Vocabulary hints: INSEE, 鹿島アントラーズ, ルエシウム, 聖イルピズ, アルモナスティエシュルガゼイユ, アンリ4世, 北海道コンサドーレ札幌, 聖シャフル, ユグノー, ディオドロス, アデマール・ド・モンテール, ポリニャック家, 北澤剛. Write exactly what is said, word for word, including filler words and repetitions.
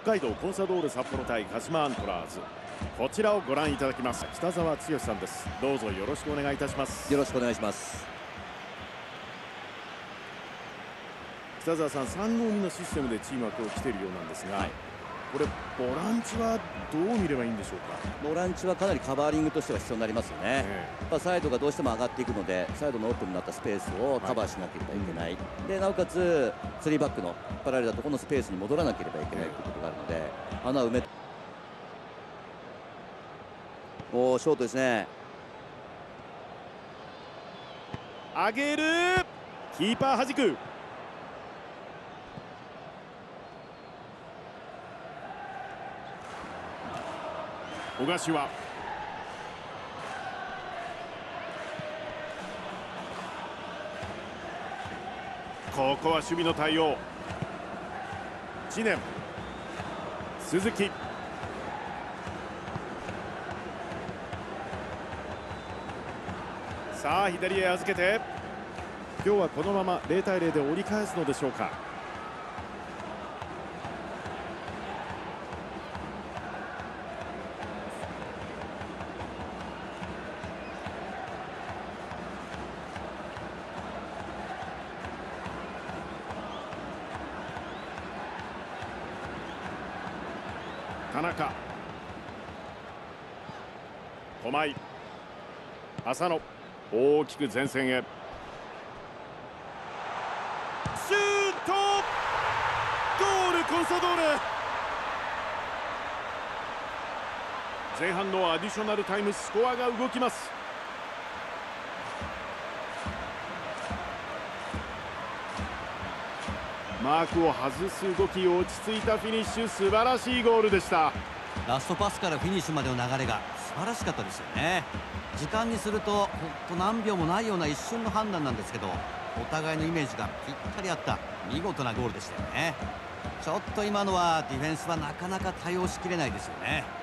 北海道コンサドーレ札幌対鹿島アントラーズ、こちらをご覧いただきます北澤剛さんです。どうぞよろしくお願いいたします。よろしくお願いします。北澤さん、さんごーにのシステムでチームは今日来ているようなんですが、はい、これボランチはどう見ればいいんでしょうか。ボランチはかなりカバーリングとしては必要になりますよね。まあサイドがどうしても上がっていくので、サイドのオープンになったスペースをカバーしなければいけない、はい、でなおかつスリーバックの引っ張られたところのスペースに戻らなければいけないということがあるので、穴を埋めおーショートですね。上げるキーパー弾く。小柏ここは守備の対応。知念、鈴木、さあ左へ預けて、今日はこのままゼロたいゼロで折り返すのでしょうか。田中、駒井、浅野、大きく前線へシュート、ゴールコンサドーレ。前半のアディショナルタイム、スコアが動きます。マークを外す動き、落ち着いたフィニッシュ、素晴らしいゴールでした。ラストパスからフィニッシュまでの流れが素晴らしかったですよね。時間にすると本当何秒もないような一瞬の判断なんですけど、お互いのイメージがぴったり合った見事なゴールでしたよね。ちょっと今のはディフェンスはなかなか対応しきれないですよね。